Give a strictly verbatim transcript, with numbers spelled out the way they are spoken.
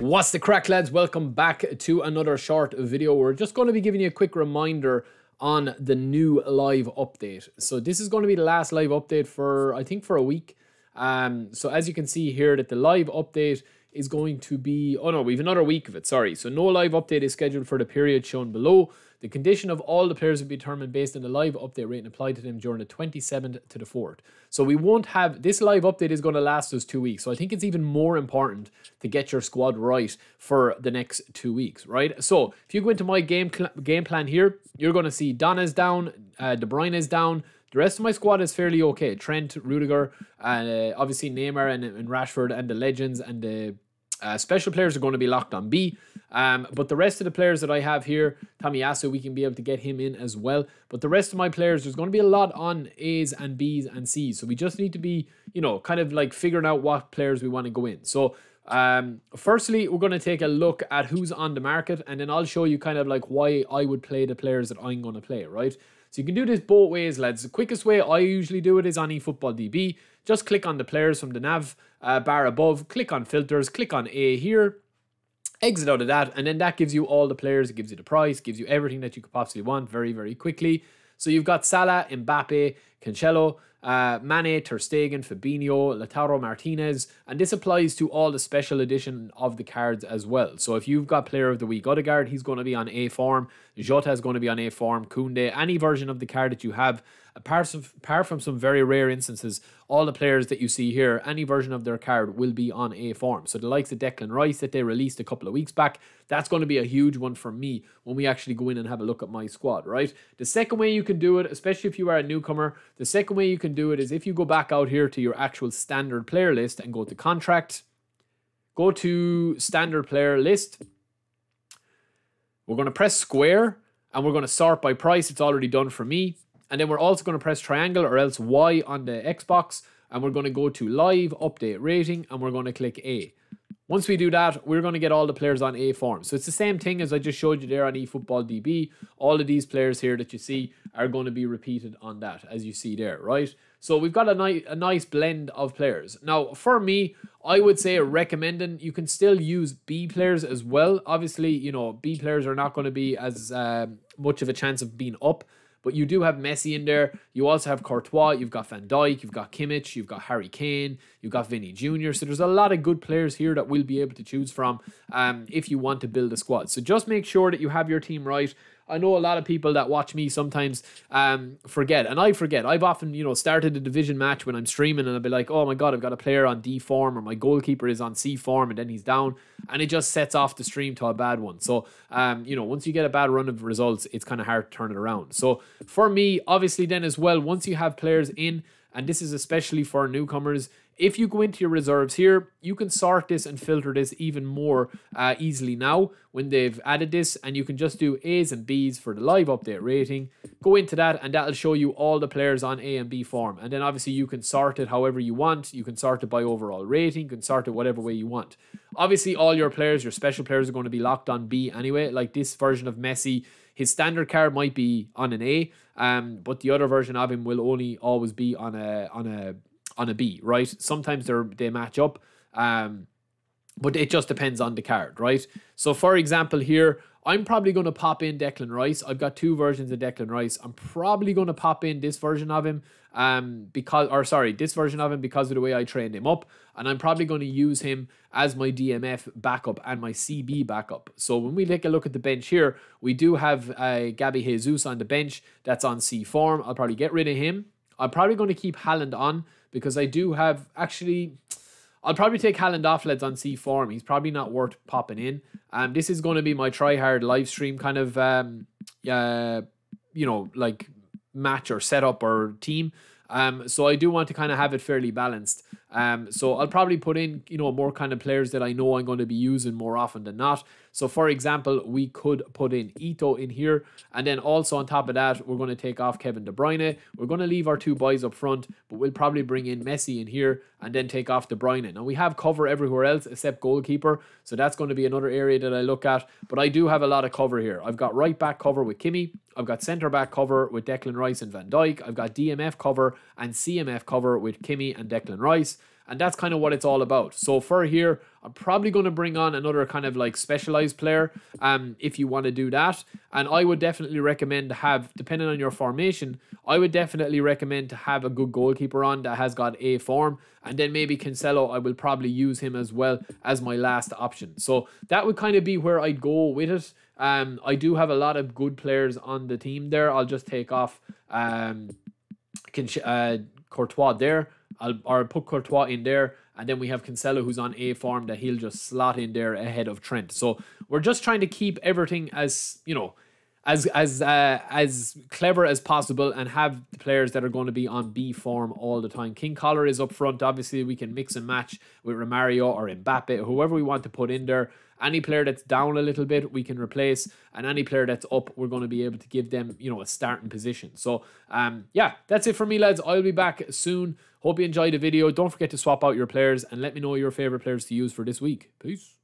What's the crack, lads? Welcome back to another short video. We're just going to be giving you a quick reminder on the new live update. So this is going to be the last live update for, I think, for a week. Um, so as you can see here that the live update is going to be, oh no, we've another week of it, sorry. So no live update is scheduled for the period shown below. The condition of all the players will be determined based on the live update rating applied to them during the twenty-seventh to the fourth. So we won't have, this live update is going to last us two weeks. So I think it's even more important to get your squad right for the next two weeks, right? So if you go into my game, game plan here, you're going to see Donna's down, uh, De Bruyne is down. The rest of my squad is fairly okay. Trent, Rudiger, and uh, obviously Neymar and, and Rashford and the legends and the uh, special players are going to be locked on B. Um, but the rest of the players that I have here, Tomiyasu, we can be able to get him in as well. But the rest of my players, there's going to be a lot on A's and B's and C's. So we just need to be, you know, kind of like figuring out what players we want to go in. So um, firstly, we're going to take a look at who's on the market. And then I'll show you kind of like why I would play the players that I'm going to play, right? So you can do this both ways, lads. The quickest way I usually do it is on eFootball D B. Just click on the players from the nav uh, bar above. Click on filters. Click on A here. Exit out of that. And then that gives you all the players. It gives you the price. Gives you everything that you could possibly want very, very quickly. So you've got Salah, Mbappe, Cancelo, uh, Mane, Ter Stegen, Fabinho, Lautaro Martinez. And this applies to all the special edition of the cards as well. So if you've got player of the week, Odegaard, he's going to be on A form. Jota is going to be on A form. Koundé, any version of the card that you have, apart from, apart from some very rare instances, all the players that you see here, any version of their card will be on A form. So the likes of Declan Rice that they released a couple of weeks back, that's going to be a huge one for me when we actually go in and have a look at my squad, right? The second way you can do it, especially if you are a newcomer, the second way you can do it is if you go back out here to your actual standard player list and go to contract, go to standard player list. We're going to press square and we're going to sort by price. It's already done for me. And then we're also going to press triangle or else Y on the Xbox. And we're going to go to live update rating and we're going to click A. Once we do that, we're going to get all the players on A form. So it's the same thing as I just showed you there on eFootball D B. All of these players here that you see are going to be repeated on that, as you see there, right? So we've got a, ni a nice blend of players. Now, for me, I would say recommending you can still use B players as well. Obviously, you know, B players are not going to be as um, much of a chance of being up. But you do have Messi in there. You also have Courtois. You've got Van Dijk. You've got Kimmich. You've got Harry Kane. You've got Vinny Junior So there's a lot of good players here that we'll be able to choose from um, if you want to build a squad. So just make sure that you have your team right. I know a lot of people that watch me sometimes um, forget. And I forget. I've often, you know, started a division match when I'm streaming and I'll be like, oh my God, I've got a player on D form or my goalkeeper is on C form and then he's down. And it just sets off the stream to a bad one. So, um, you know, once you get a bad run of results, it's kind of hard to turn it around. So for me, obviously then as well, once you have players in, and this is especially for newcomers, if you go into your reserves here, you can sort this and filter this even more uh, easily now when they've added this. And you can just do A's and B's for the live update rating. Go into that and that'll show you all the players on A and B form. And then obviously you can sort it however you want. You can sort it by overall rating. You can sort it whatever way you want. Obviously all your players, your special players are going to be locked on B anyway. Like this version of Messi, his standard card might be on an A. Um, but the other version of him will only always be on a... on a on a B, right? Sometimes they're they match up, um but it just depends on the card, right? So for example here, I'm probably going to pop in Declan Rice. I've got two versions of Declan Rice. I'm probably going to pop in this version of him um because or sorry this version of him because of the way I trained him up, and I'm probably going to use him as my D M F backup and my C B backup. So when we take a look at the bench here, we do have uh Gabby Jesus on the bench. That's on C form. I'll probably get rid of him. I'm probably going to keep Haaland on because I do have, actually, I'll probably take Haaland off, lads, on C form. He's probably not worth popping in. Um, this is going to be my try-hard live stream kind of, um, uh, you know, like match or setup or team. Um, so I do want to kind of have it fairly balanced. Um, so I'll probably put in, you know, more kind of players that I know I'm going to be using more often than not. So for example, we could put in Ito in here. And then also on top of that, we're going to take off Kevin De Bruyne. We're going to leave our two boys up front, but we'll probably bring in Messi in here and then take off De Bruyne. Now we have cover everywhere else except goalkeeper. So that's going to be another area that I look at, but I do have a lot of cover here. I've got right back cover with Kimmich. I've got centre back cover with Declan Rice and Van Dijk. I've got D M F cover and C M F cover with Kimmich and Declan Rice. And that's kind of what it's all about. So for here, I'm probably going to bring on another kind of like specialized player um, if you want to do that. And I would definitely recommend to have, depending on your formation, I would definitely recommend to have a good goalkeeper on that has got a form. And then maybe Kinsella, I will probably use him as well as my last option. So that would kind of be where I'd go with it. Um, I do have a lot of good players on the team there. I'll just take off um, uh, Courtois there. I'll, or put Courtois in there, and then we have Kinsella who's on a form that he'll just slot in there ahead of Trent. So we're just trying to keep everything as, you know, as as uh, as clever as possible and have the players that are going to be on B form all the time. King Collar is up front. Obviously, we can mix and match with Romario or Mbappe, whoever we want to put in there. Any player that's down a little bit, we can replace. And any player that's up, we're going to be able to give them, you know, a starting position. So, um, yeah, that's it for me, lads. I'll be back soon. Hope you enjoyed the video. Don't forget to swap out your players and let me know your favorite players to use for this week. Peace.